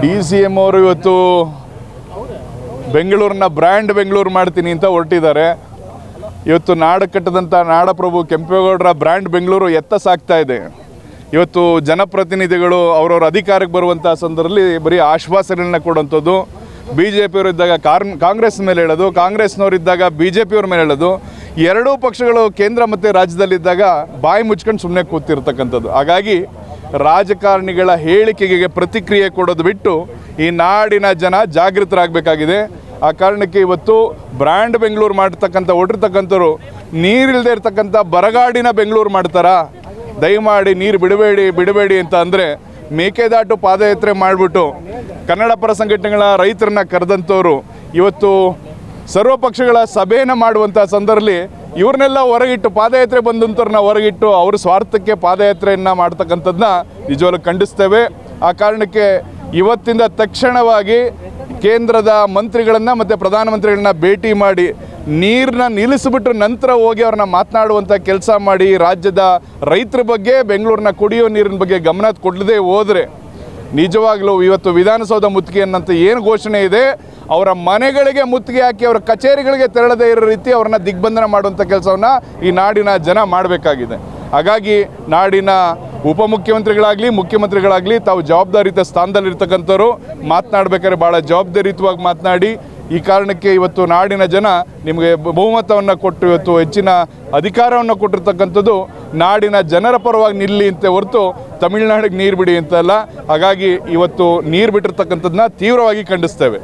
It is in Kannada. DCM ಅವರು ಇವತ್ತು ಬೆಂಗಳೂರಿನ ಬ್ರಾಂಡ್ ಬೆಂಗಳೂರು ಮಾಡ್ತೀನಿ ಅಂತ ಹೊರಟಿದ್ದಾರೆ. ಇವತ್ತು ನಾಡು ಕಟ್ಟದಂತ ನಾಡಪ್ರಭು ಕೆಂಪೇಗೌಡರ ಬ್ರಾಂಡ್ ಬೆಂಗಳೂರು ಎತ್ತ ಸಾಗ್ತಾ ಇದೆ. ಇವತ್ತು ಜನಪ್ರತಿನಿಧಿಗಳು ಅವರವರ ಅಧಿಕಾರಕ್ಕೆ ಬರುವಂಥ ಸಂದರ್ಭದಲ್ಲಿ ಬರೀ ಆಶ್ವಾಸನೆಗಳನ್ನ ಕೊಡುವಂಥದ್ದು, ಬಿ ಜೆ ಪಿಯವರು ಇದ್ದಾಗ ಕಾಂಗ್ರೆಸ್ ಮೇಲೆ ಹೇಳೋದು, ಕಾಂಗ್ರೆಸ್ನವರಿದ್ದಾಗ ಬಿ ಜೆ ಪಿಯವ್ರ ಮೇಲೆ ಹೇಳೋದು, ಎರಡೂ ಪಕ್ಷಗಳು ಕೇಂದ್ರ ಮತ್ತು ರಾಜ್ಯದಲ್ಲಿದ್ದಾಗ ಬಾಯಿ ಮುಚ್ಕೊಂಡು ಸುಮ್ಮನೆ ಕೂತಿರ್ತಕ್ಕಂಥದ್ದು. ಹಾಗಾಗಿ ರಾಜಕಾರಣಿಗಳ ಹೇಳಿಕೆಗೆ ಪ್ರತಿಕ್ರಿಯೆ ಕೊಡೋದು ಬಿಟ್ಟು ಈ ನಾಡಿನ ಜನ ಜಾಗೃತರಾಗಬೇಕಾಗಿದೆ. ಆ ಕಾರಣಕ್ಕೆ ಇವತ್ತು ಬ್ರ್ಯಾಂಡ್ ಬೆಂಗಳೂರು ಮಾಡ್ತಕ್ಕಂಥ ಹೊರಟಿರ್ತಕ್ಕಂಥವ್ರು ನೀರಿಲ್ಲದೆ ಇರ್ತಕ್ಕಂಥ ಬರಗಾಡಿನ ಬೆಂಗಳೂರು ಮಾಡ್ತಾರಾ, ದಯಮಾಡಿ ನೀರು ಬಿಡಬೇಡಿ ಅಂತ ಅಂದರೆ, ಮೇಕೆದಾಟು ಪಾದಯಾತ್ರೆ ಮಾಡಿಬಿಟ್ಟು ಕನ್ನಡ ಪರ ಸಂಘಟನೆಗಳ ರೈತರನ್ನ ಕರೆದಂಥವ್ರು ಇವತ್ತು ಸರ್ವ ಪಕ್ಷಗಳ ಸಭೆಯನ್ನು ಮಾಡುವಂಥ ಸಂದರ್ಭದಲ್ಲಿ ಇವ್ರನ್ನೆಲ್ಲ ಹೊರಗಿಟ್ಟು, ಪಾದಯಾತ್ರೆ ಬಂದಂಥವ್ರನ್ನ ಹೊರಗಿಟ್ಟು ಅವ್ರ ಸ್ವಾರ್ಥಕ್ಕೆ ಪಾದಯಾತ್ರೆಯನ್ನು ಮಾಡ್ತಕ್ಕಂಥದ್ದನ್ನ ನಿಜವಾಗ್ಲೂ ಖಂಡಿಸ್ತೇವೆ. ಆ ಕಾರಣಕ್ಕೆ ಇವತ್ತಿಂದ ತಕ್ಷಣವಾಗಿ ಕೇಂದ್ರದ ಮಂತ್ರಿಗಳನ್ನು ಮತ್ತು ಪ್ರಧಾನಮಂತ್ರಿಗಳನ್ನ ಭೇಟಿ ಮಾಡಿ ನೀರನ್ನ ನಿಲ್ಲಿಸಿಬಿಟ್ಟು ನಂತರ ಹೋಗಿ ಅವ್ರನ್ನ ಮಾತನಾಡುವಂಥ ಕೆಲಸ ಮಾಡಿ, ರಾಜ್ಯದ ರೈತರ ಬಗ್ಗೆ, ಬೆಂಗಳೂರಿನ ಕುಡಿಯೋ ನೀರಿನ ಬಗ್ಗೆ ಗಮನ ಕೊಡದೇ ಹೋದರೆ ನಿಜವಾಗ್ಲೂ ಇವತ್ತು ವಿಧಾನಸೌಧ ಮುತ್ತಿಗೆಯನ್ನಂತ ಏನು ಘೋಷಣೆ ಇದೆ, ಅವರ ಮನೆಗಳಿಗೆ ಮುತ್ತಿಗೆ ಹಾಕಿ ಅವರ ಕಚೇರಿಗಳಿಗೆ ತೆರಳದೇ ಇರೋ ರೀತಿ ಅವ್ರನ್ನ ದಿಗ್ಬಂಧನ ಮಾಡುವಂಥ ಕೆಲಸವನ್ನು ಈ ನಾಡಿನ ಜನ ಮಾಡಬೇಕಾಗಿದೆ. ಹಾಗಾಗಿ ನಾಡಿನ ಉಪಮುಖ್ಯಮಂತ್ರಿಗಳಾಗಲಿ, ಮುಖ್ಯಮಂತ್ರಿಗಳಾಗಲಿ, ತಾವು ಜವಾಬ್ದಾರಿಯುತ ಸ್ಥಾನದಲ್ಲಿರ್ತಕ್ಕಂಥವ್ರು ಮಾತನಾಡಬೇಕಾದ್ರೆ ಭಾಳ ಜವಾಬ್ದಾರಿಯುತವಾಗಿ ಮಾತನಾಡಿ. ಈ ಕಾರಣಕ್ಕೆ ಇವತ್ತು ನಾಡಿನ ಜನ ನಿಮಗೆ ಬಹುಮತವನ್ನು ಕೊಟ್ಟು ಇವತ್ತು ಹೆಚ್ಚಿನ ಅಧಿಕಾರವನ್ನು ಕೊಟ್ಟಿರ್ತಕ್ಕಂಥದ್ದು ನಾಡಿನ ಜನರ ಪರವಾಗಿ ನಿಲ್ಲಿ ಅಂತ ಹೊರತು ತಮಿಳುನಾಡಿಗೆ ನೀರು ಬಿಡಿ ಅಂತಲ್ಲ. ಹಾಗಾಗಿ ಇವತ್ತು ನೀರು ಬಿಟ್ಟಿರ್ತಕ್ಕಂಥದ್ದನ್ನ ತೀವ್ರವಾಗಿ ಖಂಡಿಸ್ತೇವೆ.